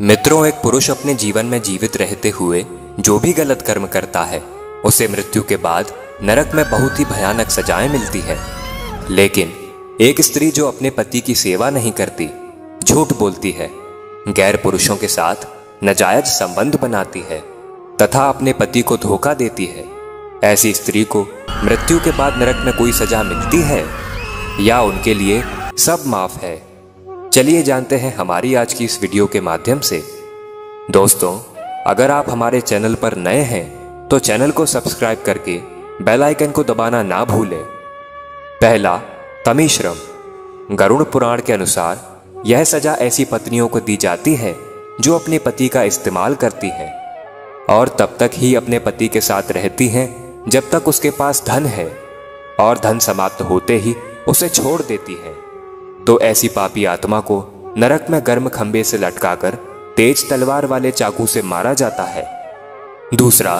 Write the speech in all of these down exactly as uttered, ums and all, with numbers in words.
मित्रों, एक पुरुष अपने जीवन में जीवित रहते हुए जो भी गलत कर्म करता है उसे मृत्यु के बाद नरक में बहुत ही भयानक सजाएं मिलती है। लेकिन एक स्त्री जो अपने पति की सेवा नहीं करती, झूठ बोलती है, गैर पुरुषों के साथ नाजायज संबंध बनाती है तथा अपने पति को धोखा देती है, ऐसी स्त्री को मृत्यु के बाद नरक में कोई सजा मिलती है या उनके लिए सब माफ है? चलिए जानते हैं हमारी आज की इस वीडियो के माध्यम से। दोस्तों, अगर आप हमारे चैनल पर नए हैं तो चैनल को सब्सक्राइब करके बेल आइकन को दबाना ना भूलें। पहला, तमीश्रम। गरुड़ पुराण के अनुसार यह सजा ऐसी पत्नियों को दी जाती है जो अपने पति का इस्तेमाल करती हैं और तब तक ही अपने पति के साथ रहती हैं जब तक उसके पास धन है, और धन समाप्त होते ही उसे छोड़ देती है। तो ऐसी पापी आत्मा को नरक में गर्म खंबे से लटकाकर तेज तलवार वाले चाकू से मारा जाता है। दूसरा,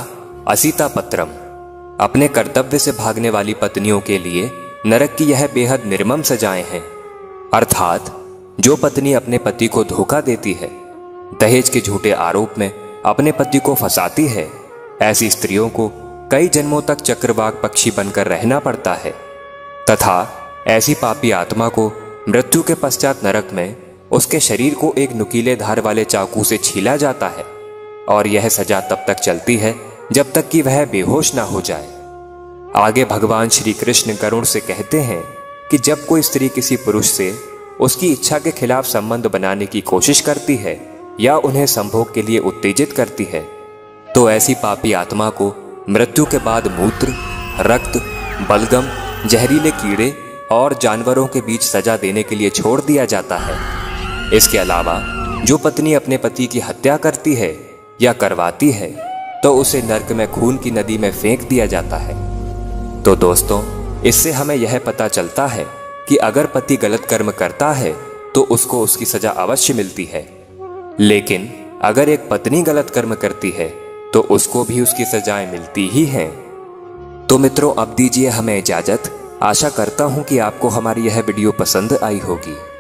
असीता पत्रम। अपने कर्तव्य से भागने वाली पत्नियों के लिए नरक की यह बेहद निर्मम सजाएं हैं। अर्थात जो पत्नी अपने पति को धोखा देती है, दहेज के झूठे आरोप में अपने पति को फंसाती है, ऐसी स्त्रियों को कई जन्मों तक चक्रवाक पक्षी बनकर रहना पड़ता है तथा ऐसी पापी आत्मा को मृत्यु के पश्चात नरक में उसके शरीर को एक नुकीले धार वाले चाकू से छीला जाता है और यह सजा तब तक चलती है जब तक कि वह बेहोश ना हो जाए। आगे भगवान श्री कृष्ण गरुड़ से कहते हैं कि जब कोई स्त्री किसी पुरुष से उसकी इच्छा के खिलाफ संबंध बनाने की कोशिश करती है या उन्हें संभोग के लिए उत्तेजित करती है तो ऐसी पापी आत्मा को मृत्यु के बाद मूत्र, रक्त, बलगम, जहरीले कीड़े और जानवरों के बीच सजा देने के लिए छोड़ दिया जाता है। इसके अलावा जो पत्नी अपने पति की हत्या करती है या करवाती है तो उसे नरक में खून की नदी में फेंक दिया जाता है। तो दोस्तों, इससे हमें यह पता चलता है कि अगर पति गलत कर्म करता है तो उसको उसकी सजा अवश्य मिलती है, लेकिन अगर एक पत्नी गलत कर्म करती है तो उसको भी उसकी सजाएं मिलती ही हैं। तो मित्रों, अब दीजिए हमें इजाजत। आशा करता हूं कि आपको हमारी यह वीडियो पसंद आई होगी।